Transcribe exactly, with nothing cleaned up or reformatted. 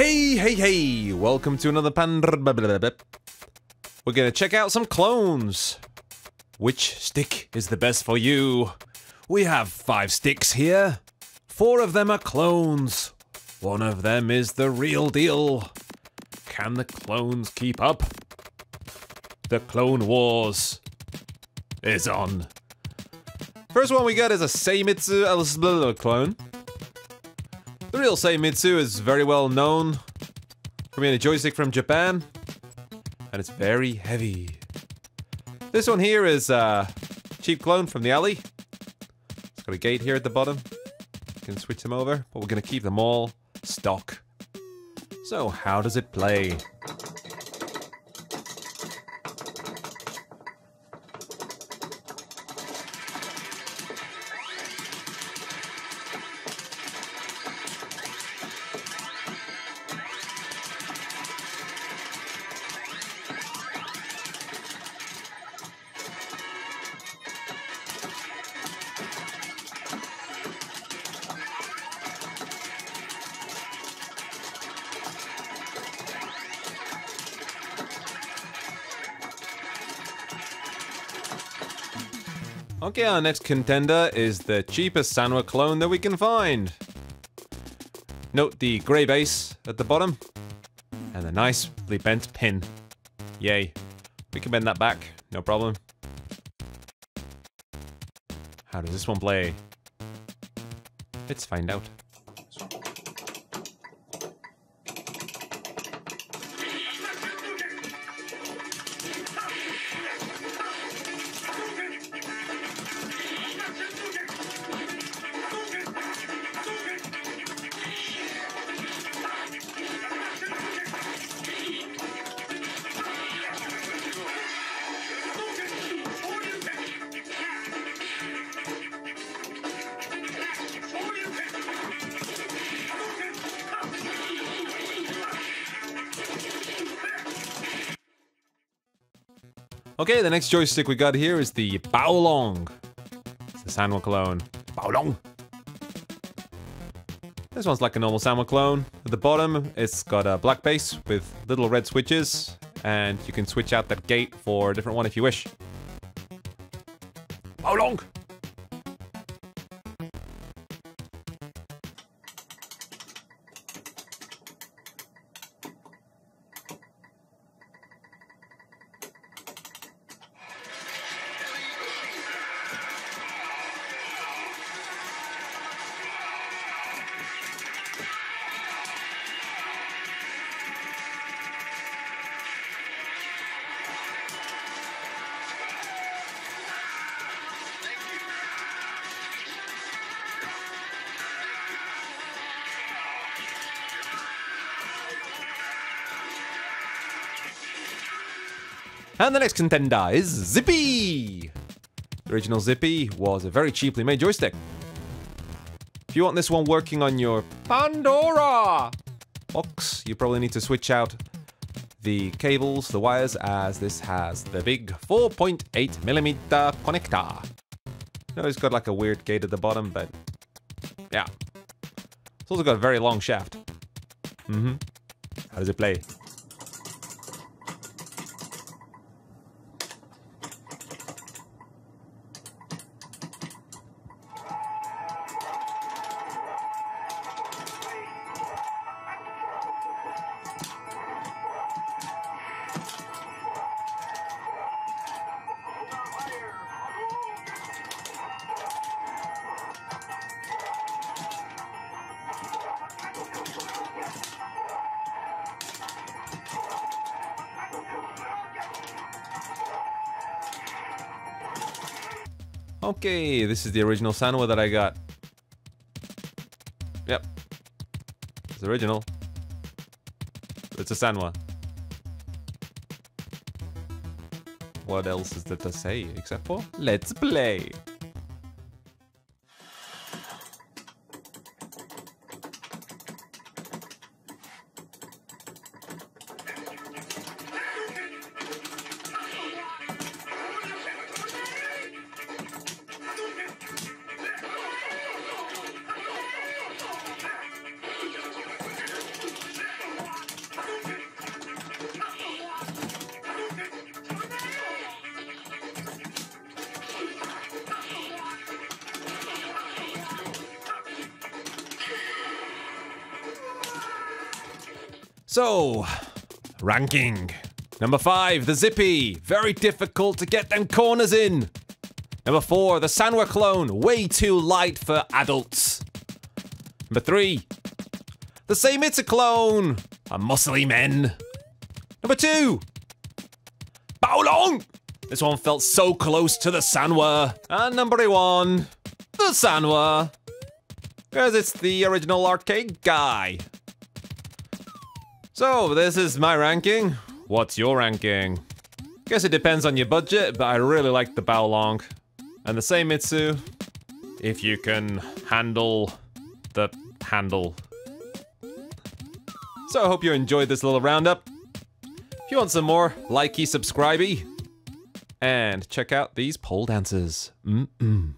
Hey, hey, hey! Welcome to another Pandora. We're gonna check out some clones. Which stick is the best for you? We have five sticks here. Four of them are clones. One of them is the real deal. Can the clones keep up? The Clone Wars is on. First one we got is a Seimitsu L S B clone. The real Seimitsu is very well known for being a joystick from Japan, and it's very heavy. This one here is a cheap clone from the alley. It's got a gate here at the bottom. You can switch them over, but we're going to keep them all stock. So how does it play? Okay, our next contender is the cheapest Sanwa clone that we can find. Note the grey base at the bottom, and the nicely bent pin. Yay. We can bend that back, no problem. How does this one play? Let's find out. Okay, the next joystick we got here is the Baolong. It's the Sanwa clone. Baolong! This one's like a normal Sanwa clone. At the bottom, it's got a black base with little red switches, and you can switch out that gate for a different one if you wish. Baolong! And the next contender is Zippy! The original Zippy was a very cheaply made joystick. If you want this one working on your Pandora box, you probably need to switch out the cables, the wires, as this has the big four point eight millimeter connector. No, it's got like a weird gate at the bottom, but yeah. It's also got a very long shaft. Mm-hmm. How does it play? Okay, this is the original Sanwa that I got. Yep. It's original. It's a Sanwa. What else is there to say except for let's play? So, ranking. Number five, the Zippy. Very difficult to get them corners in. Number four, the Sanwa clone. Way too light for adults. Number three, the Seimitsu clone. A muscly men. Number two, Baolong. This one felt so close to the Sanwa. And number one, the Sanwa. Because it's the original arcade guy. So, this is my ranking. What's your ranking? Guess it depends on your budget, but I really like the Baolong. And the Seimitsu, if you can handle the handle. So, I hope you enjoyed this little roundup. If you want some more, likey, subscribey. And check out these pole dancers. Mm-mm.